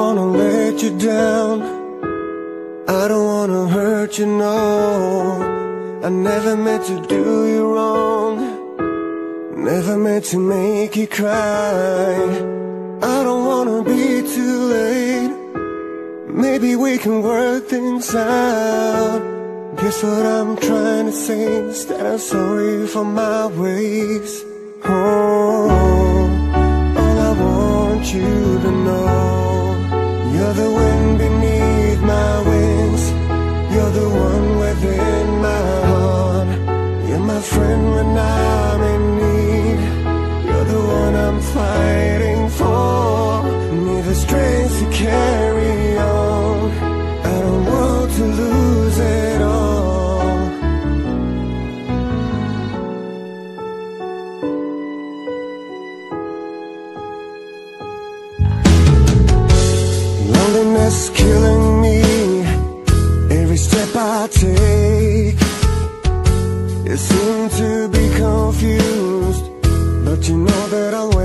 wanna let you down, I don't wanna hurt you, no. I never meant to do you wrong, never meant to make you cry. I don't wanna be too late, maybe we can work things out. Guess what I'm trying to say is that I'm sorry for my ways. Oh, all I want you to know, you're the wind beneath my wings, you're the one within my heart, you're my friend when I'm in need, you're the one I'm fighting for. Need the strength to carry on, I don't want to lose it all. Loneliness killing me, every step I take, you seem to be confused, but you know that I'll wait.